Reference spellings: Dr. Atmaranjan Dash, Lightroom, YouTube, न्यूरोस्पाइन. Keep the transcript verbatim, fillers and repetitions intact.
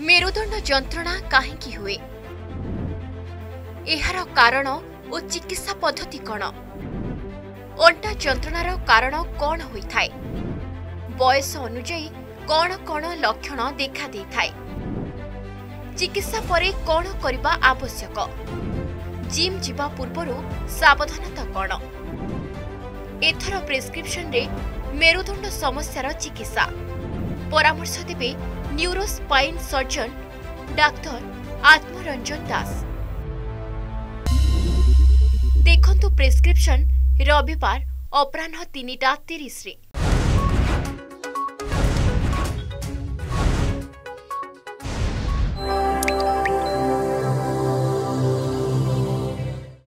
मेरुदंड जंत्रणा काहेकि हुए, एहार कारण और चिकित्सा पद्धति कौन, अंटा जंत्रणार कारण कौन होइथाय, बयस अनुजाई कौन कौन लक्षण देखा देइथाय, चिकित्सा परे कौन करबा आवश्यक, जिम जीवा पूर्वरु सावधानता कौन, एथर प्रिस्क्रिप्शन रे मेरुदंड समस्यार चिकित्सा परामर्श देबे न्यूरोस्पाइन surgeon doctor Atmaranjan Das. देखंतु प्रिस्क्रिप्शन रविवार अपराह्न तीन टा तीस।